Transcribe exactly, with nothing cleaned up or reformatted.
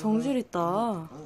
정실 있다.